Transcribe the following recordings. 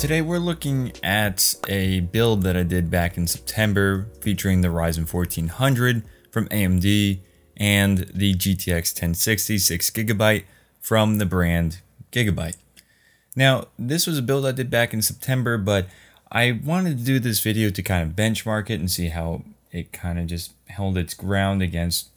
today we're looking at a build that I did back in September featuring the Ryzen 1400 from AMD and the GTX 1060 6GB from the brand Gigabyte. Now, this was a build I did back in September, but I wanted to do this video to kind of benchmark it and see how it kind of just held its ground against,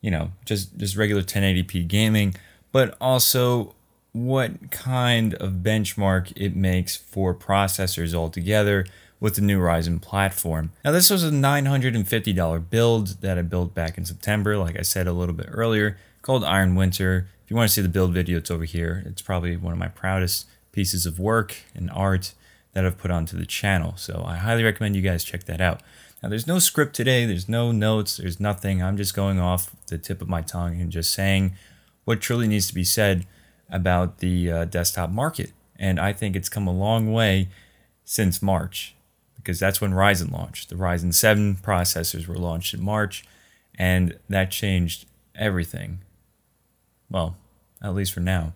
you know, just regular 1080p gaming, but also what kind of benchmark it makes for processors altogether with the new Ryzen platform. Now, this was a $950 build that I built back in September, like I said a little bit earlier, called Iron Winter. If you want to see the build video, it's over here. It's probably one of my proudest pieces of work and art that I've put onto the channel, so I highly recommend you guys check that out. Now, there's no script today, there's no notes, there's nothing. I'm just going off the tip of my tongue and just saying what truly needs to be said about the desktop market. And I think it's come a long way since March, because that's when Ryzen launched. The Ryzen 7 processors were launched in March, and that changed everything. Well, at least for now.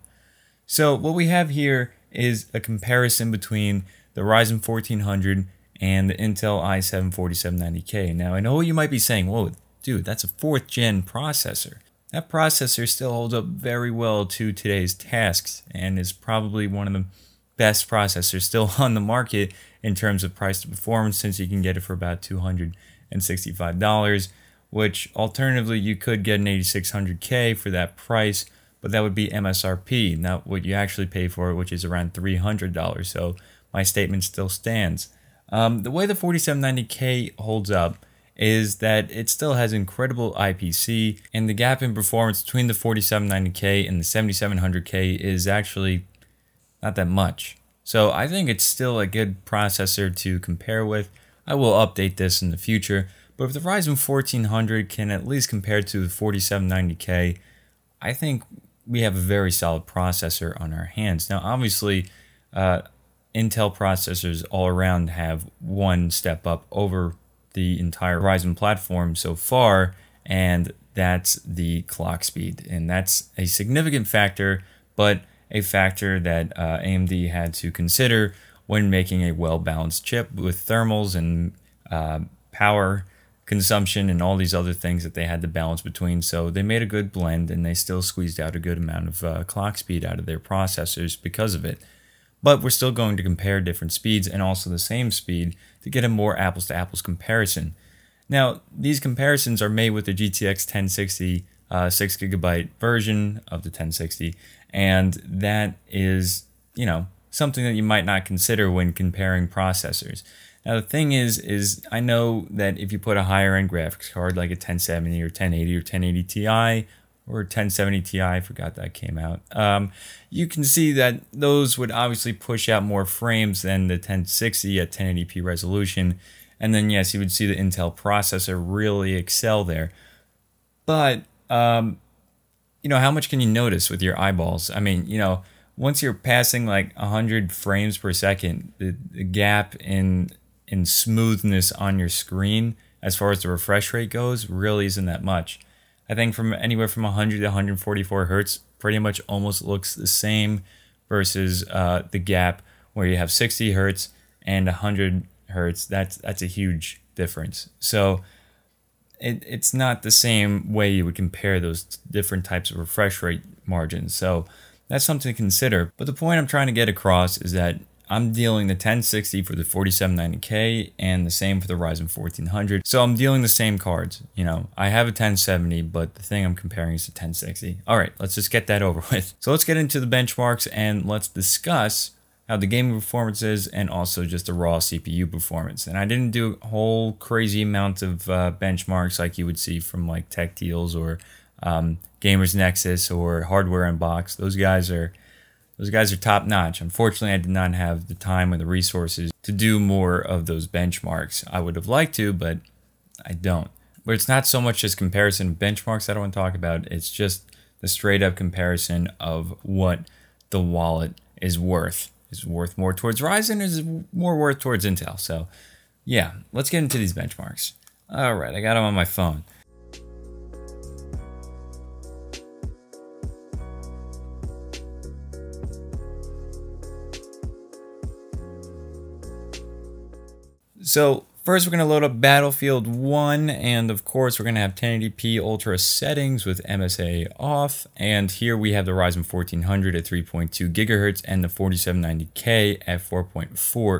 So what we have here is a comparison between the Ryzen 1400 and the Intel i7 4790K. Now, I know you might be saying, whoa, dude, that's a 4th gen processor. That processor still holds up very well to today's tasks and is probably one of the best processors still on the market in terms of price to performance, since you can get it for about $265, which alternatively you could get an 8600K for that price, but that would be MSRP, not what you actually pay for it, which is around $300. So my statement still stands. The way the 4790K holds up is that it still has incredible IPC, and the gap in performance between the 4790K and the 7700K is actually not that much. So I think it's still a good processor to compare with. I will update this in the future, but if the Ryzen 1400 can at least compare to the 4790K, I think we have a very solid processor on our hands. Now, obviously, Intel processors all around have one step up over the entire Ryzen platform so far, and that's the clock speed. And that's a significant factor, but a factor that AMD had to consider when making a well-balanced chip with thermals and power consumption and all these other things that they had to balance between. So they made a good blend, and they still squeezed out a good amount of clock speed out of their processors because of it. But we're still going to compare different speeds and also the same speed to get a more apples-to-apples comparison. Now, these comparisons are made with the GTX 1060 6GB version of the 1060, and that is, you know, something that you might not consider when comparing processors. Now, the thing is I know that if you put a higher-end graphics card like a 1070 or 1080 or 1080 Ti, or 1070 Ti, I forgot that came out. You can see that those would obviously push out more frames than the 1060 at 1080p resolution. And then, yes, you would see the Intel processor really excel there. But, you know, how much can you notice with your eyeballs? I mean, you know, once you're passing like 100 frames per second, the gap in smoothness on your screen, as far as the refresh rate goes, really isn't that much. I think from anywhere from 100 to 144 hertz pretty much almost looks the same, versus the gap where you have 60 hertz and 100 hertz. That's a huge difference. So it's not the same way you would compare those different types of refresh rate margins. So that's something to consider. But the point I'm trying to get across is that I'm dealing the 1060 for the 4790K and the same for the Ryzen 1400. So I'm dealing the same cards. You know, I have a 1070, but the thing I'm comparing is the 1060. All right, let's just get that over with. So let's get into the benchmarks, and let's discuss how the gaming performance is and also just the raw CPU performance. And I didn't do a whole crazy amount of benchmarks like you would see from like Tech Deals or Gamers Nexus or Hardware Unboxed. Those guys are top notch. Unfortunately, I did not have the time or the resources to do more of those benchmarks. I would have liked to, but I don't. But it's not so much just comparison of benchmarks that I want to talk about. It's just the straight up comparison of what the wallet is worth. Is it worth more towards Ryzen, or is it more worth towards Intel? So yeah, let's get into these benchmarks. All right, I got them on my phone. So first, we're going to load up Battlefield One, and of course, we're going to have 1080p ultra settings with MSA off. And here we have the Ryzen 1400 at 3.2 gigahertz and the 4790K at 4.4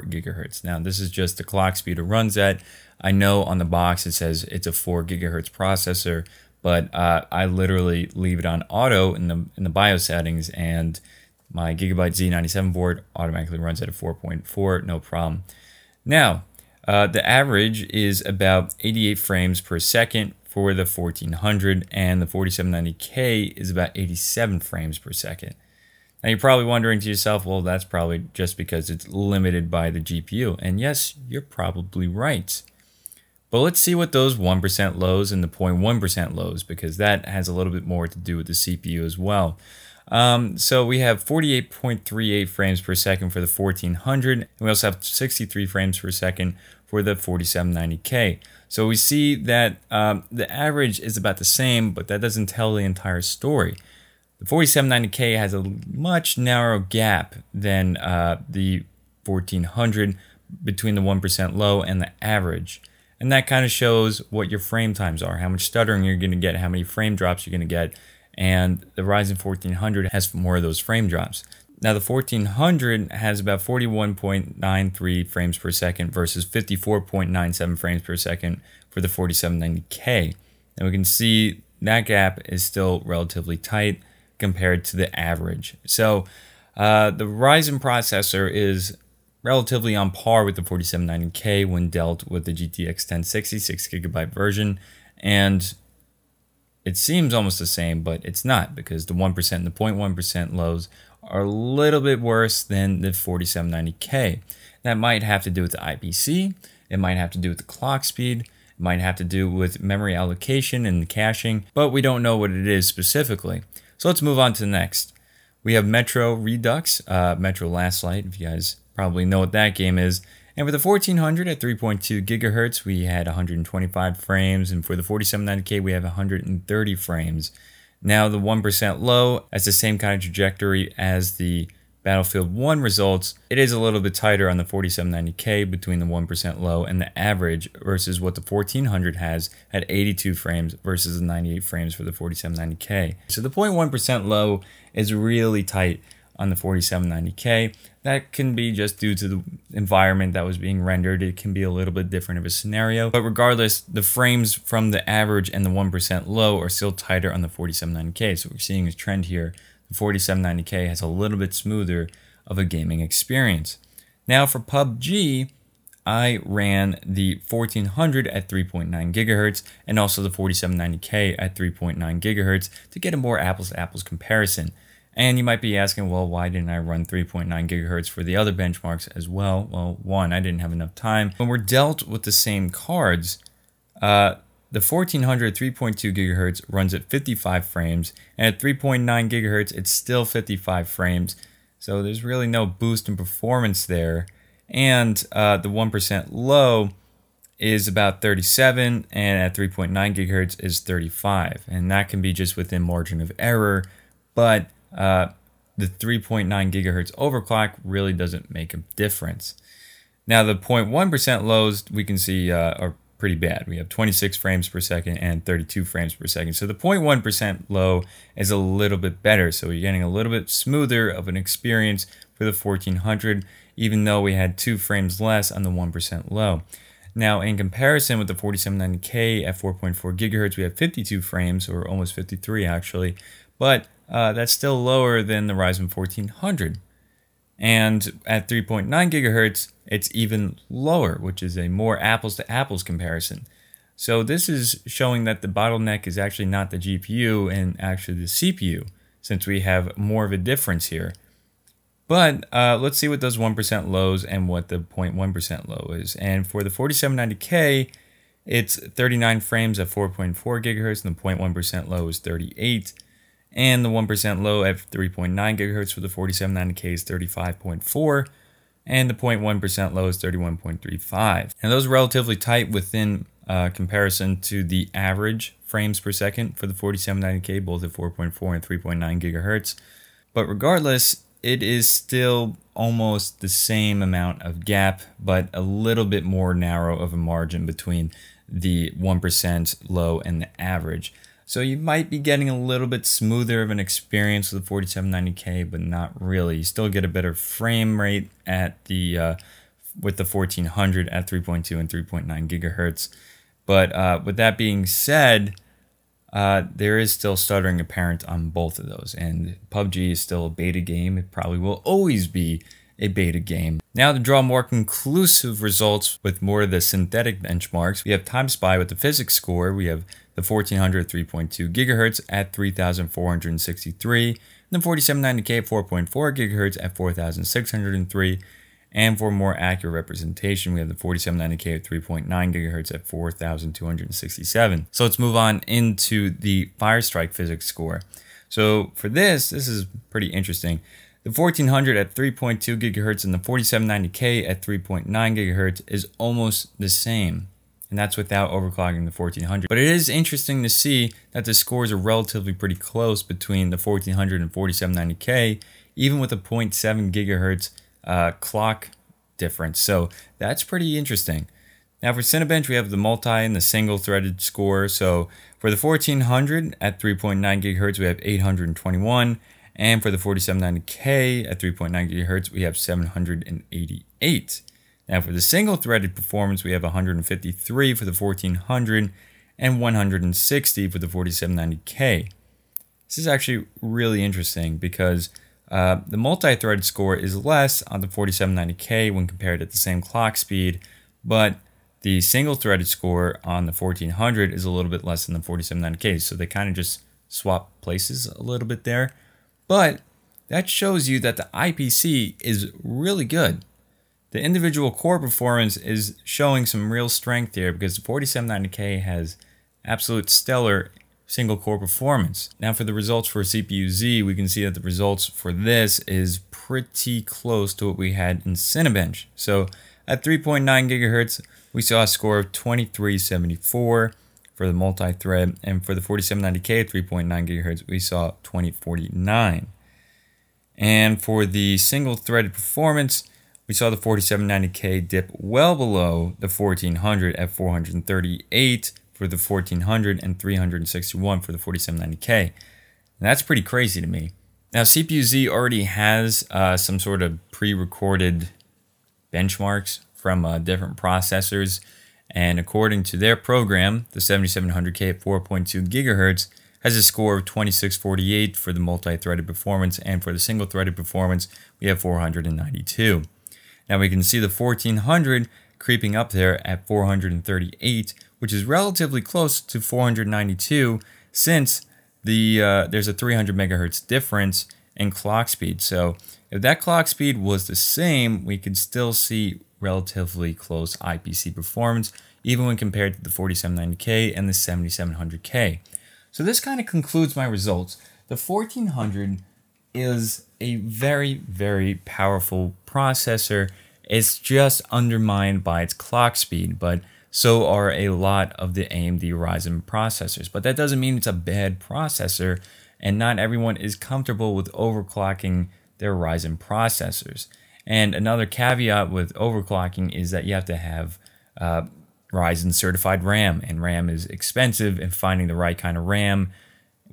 gigahertz. Now, this is just the clock speed it runs at. I know on the box it says it's a 4 gigahertz processor, but I literally leave it on auto in the BIOS settings, and my Gigabyte Z97 board automatically runs at a 4.4, no problem. Now, the average is about 88 frames per second for the 1400, and the 4790K is about 87 frames per second. Now you're probably wondering to yourself, well, that's probably just because it's limited by the GPU. And yes, you're probably right. But let's see what those 1% lows and the 0.1% lows, because that has a little bit more to do with the CPU as well. So we have 48.38 frames per second for the 1400, and we also have 63 frames per second for the 4790K. So we see that the average is about the same, but that doesn't tell the entire story. The 4790K has a much narrower gap than the 1400 between the 1% low and the average. And that kind of shows what your frame times are, how much stuttering you're going to get, how many frame drops you're going to get. And the Ryzen 1400 has more of those frame drops. Now the 1400 has about 41.93 frames per second versus 54.97 frames per second for the 4790K. And we can see that gap is still relatively tight compared to the average. So the Ryzen processor is relatively on par with the 4790K when dealt with the GTX 1060 6GB version, and it seems almost the same, but it's not, because the 1% and the 0.1% lows are a little bit worse than the 4790K. That might have to do with the IPC, it might have to do with the clock speed, it might have to do with memory allocation and the caching, but we don't know what it is specifically. So let's move on to the next. We have Metro Redux, Metro Last Light, if you guys probably know what that game is. And for the 1400 at 3.2 gigahertz, we had 125 frames. And for the 4790K, we have 130 frames. Now the 1% low, that's the same kind of trajectory as the Battlefield 1 results. It is a little bit tighter on the 4790K between the 1% low and the average versus what the 1400 has at 82 frames versus the 98 frames for the 4790K. So the 0.1% low is really tight on the 4790K. That can be just due to the environment that was being rendered. It can be a little bit different of a scenario, but regardless, the frames from the average and the 1% low are still tighter on the 4790K. So we're seeing a trend here. The 4790K has a little bit smoother of a gaming experience. Now for PUBG, I ran the 1400 at 3.9 gigahertz and also the 4790K at 3.9 gigahertz to get a more apples to apples comparison. And you might be asking, well, why didn't I run 3.9 gigahertz for the other benchmarks as well? Well, one, I didn't have enough time. When we're dealt with the same cards, the 1400 3.2 gigahertz runs at 55 frames, and at 3.9 gigahertz, it's still 55 frames. So there's really no boost in performance there. And the 1% low is about 37, and at 3.9 gigahertz is 35. And that can be just within margin of error, but the 3.9 gigahertz overclock really doesn't make a difference. Now the 0.1% lows we can see are pretty bad. We have 26 frames per second and 32 frames per second. So the 0.1% low is a little bit better. So you're getting a little bit smoother of an experience for the 1400, even though we had 2 frames less on the 1% low. Now, in comparison with the 4790K at 4.4 gigahertz, we have 52 frames, or almost 53 actually, but that's still lower than the Ryzen 1400. And at 3.9 gigahertz, it's even lower, which is a more apples to apples comparison. So this is showing that the bottleneck is actually not the GPU and actually the CPU, since we have more of a difference here. But let's see what those 1% lows and what the 0.1% low is. And for the 4790K, it's 39 frames at 4.4 gigahertz, and the 0.1% low is 38. And the 1% low at 3.9 gigahertz for the 4790K is 35.4, and the 0.1% low is 31.35. And those are relatively tight within comparison to the average frames per second for the 4790K, both at 4.4 and 3.9 gigahertz. But regardless, it is still almost the same amount of gap, but a little bit more narrow of a margin between the 1% low and the average. So you might be getting a little bit smoother of an experience with the 4790K, but not really. You still get a better frame rate at the with the 1400 at 3.2 and 3.9 gigahertz. But with that being said, there is still stuttering apparent on both of those, and PUBG is still a beta game. It probably will always be a beta game. Now to draw more conclusive results with more of the synthetic benchmarks, we have Time Spy with the physics score. We have the 1400 3.2 gigahertz at 3,463, and the 4790K 4.4 gigahertz at 4,603. And for more accurate representation, we have the 4790K at 3.9 gigahertz at 4,267. So let's move on into the Firestrike physics score. So for this is pretty interesting. The 1400 at 3.2 gigahertz and the 4790K at 3.9 gigahertz is almost the same. And that's without overclocking the 1400. But it is interesting to see that the scores are relatively pretty close between the 1400 and 4790K, even with a 0.7 gigahertz clock difference. So that's pretty interesting. Now for Cinebench, we have the multi and the single threaded score. So for the 1400 at 3.9 gigahertz, we have 821. And for the 4790K at 3.9 gigahertz, we have 788. Now for the single threaded performance, we have 153 for the 1400 and 160 for the 4790K. This is actually really interesting because the multi-thread score is less on the 4790K when compared at the same clock speed, but the single-threaded score on the 1400 is a little bit less than the 4790K, so they kind of just swap places a little bit there. But that shows you that the IPC is really good. The individual core performance is showing some real strength here because the 4790K has absolute stellar single core performance. Now for the results for CPU-Z, we can see that the results for this is pretty close to what we had in Cinebench. So at 3.9 gigahertz, we saw a score of 2374 for the multi-thread, and for the 4790K at 3.9 gigahertz, we saw 2049. And for the single-threaded performance, we saw the 4790K dip well below the 1400 at 438. For the 1400 and 361 for the 4790K. And that's pretty crazy to me. Now CPU-Z already has some sort of pre-recorded benchmarks from different processors, and according to their program, the 7700K at 4.2 gigahertz has a score of 2648 for the multi-threaded performance, and for the single-threaded performance we have 492. Now we can see the 1400 creeping up there at 438, which is relatively close to 492 since the there's a 300 megahertz difference in clock speed. So if that clock speed was the same, we could still see relatively close IPC performance, even when compared to the 4790K and the 7700K. So this kind of concludes my results. The 1400 is a very, very powerful processor. It's just undermined by its clock speed, but so are a lot of the AMD Ryzen processors. But that doesn't mean it's a bad processor, and not everyone is comfortable with overclocking their Ryzen processors. And another caveat with overclocking is that you have to have Ryzen certified RAM, and RAM is expensive, and finding the right kind of RAM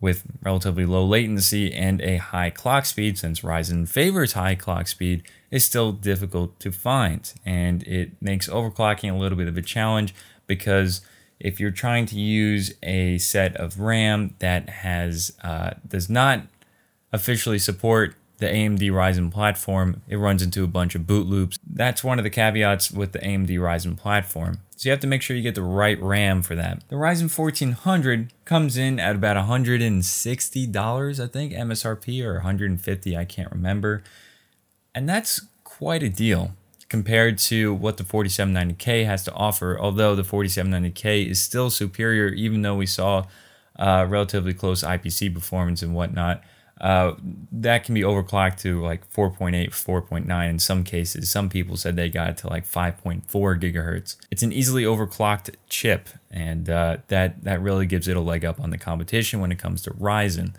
with relatively low latency and a high clock speed, since Ryzen favors high clock speed, is still difficult to find. And it makes overclocking a little bit of a challenge because if you're trying to use a set of RAM that has does not officially support the AMD Ryzen platform, it runs into a bunch of boot loops. That's one of the caveats with the AMD Ryzen platform. So you have to make sure you get the right RAM for that. The Ryzen 1400 comes in at about $160, I think, MSRP, or $150, I can't remember. And that's quite a deal compared to what the 4790K has to offer, although the 4790K is still superior, even though we saw relatively close IPC performance and whatnot. That can be overclocked to like 4.8, 4.9 in some cases. Some people said they got it to like 5.4 gigahertz. It's an easily overclocked chip, and that really gives it a leg up on the competition when it comes to Ryzen.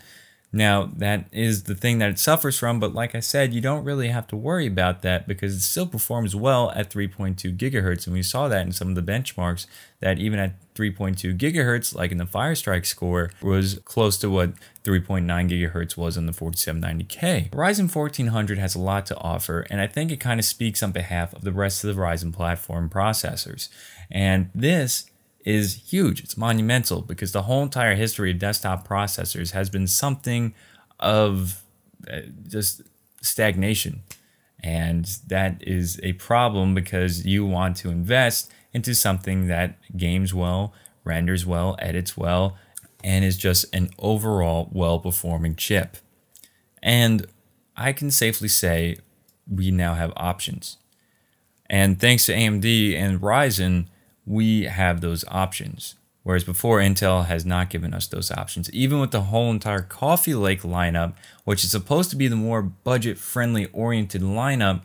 Now, that is the thing that it suffers from, but like I said, you don't really have to worry about that because it still performs well at 3.2 gigahertz, and we saw that in some of the benchmarks that even at 3.2 gigahertz, like in the Firestrike score, was close to what 3.9 gigahertz was in the 4790K. Ryzen 1400 has a lot to offer, and I think it kind of speaks on behalf of the rest of the Ryzen platform processors, and this is huge. It's monumental because the whole entire history of desktop processors has been something of just stagnation. And that is a problem because you want to invest into something that games well, renders well, edits well, and is just an overall well-performing chip. And I can safely say we now have options. And thanks to AMD and Ryzen, we have those options, whereas before Intel has not given us those options, even with the whole entire Coffee Lake lineup, which is supposed to be the more budget-friendly oriented lineup,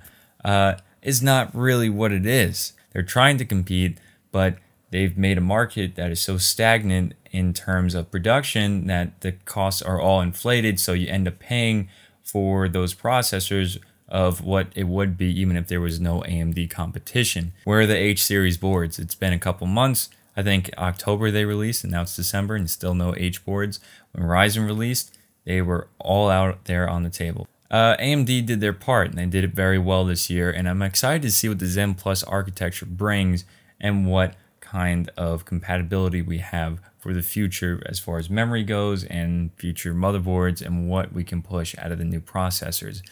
is not really what it is. They're trying to compete, but they've made a market that is so stagnant in terms of production that the costs are all inflated, so you end up paying for those processors of what it would be even if there was no AMD competition. Where are the H series boards? It's been a couple months. I think October they released, and now it's December and still no H boards. When Ryzen released, they were all out there on the table. AMD did their part and they did it very well this year, and I'm excited to see what the Zen Plus architecture brings and what kind of compatibility we have for the future as far as memory goes and future motherboards and what we can push out of the new processors.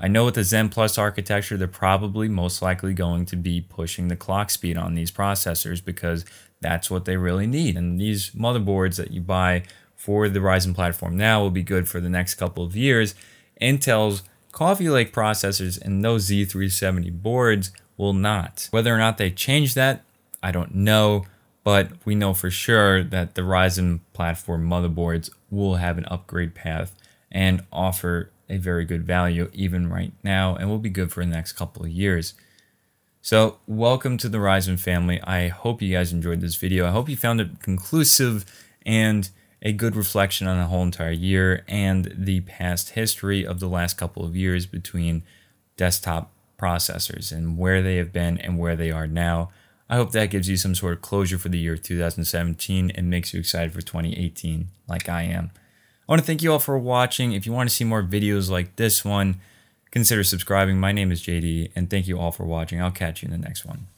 I know with the Zen Plus architecture, they're probably most likely going to be pushing the clock speed on these processors because that's what they really need. And these motherboards that you buy for the Ryzen platform now will be good for the next couple of years. Intel's Coffee Lake processors and those Z370 boards will not. Whether or not they change that, I don't know, but we know for sure that the Ryzen platform motherboards will have an upgrade path and offer a very good value even right now, and will be good for the next couple of years. So welcome to the Ryzen family. I hope you guys enjoyed this video. I hope you found it conclusive and a good reflection on the whole entire year and the past history of the last couple of years between desktop processors and where they have been and where they are now. I hope that gives you some sort of closure for the year 2017 and makes you excited for 2018 like I am. I want to thank you all for watching. If you want to see more videos like this one, consider subscribing. My name is JD, and thank you all for watching. I'll catch you in the next one.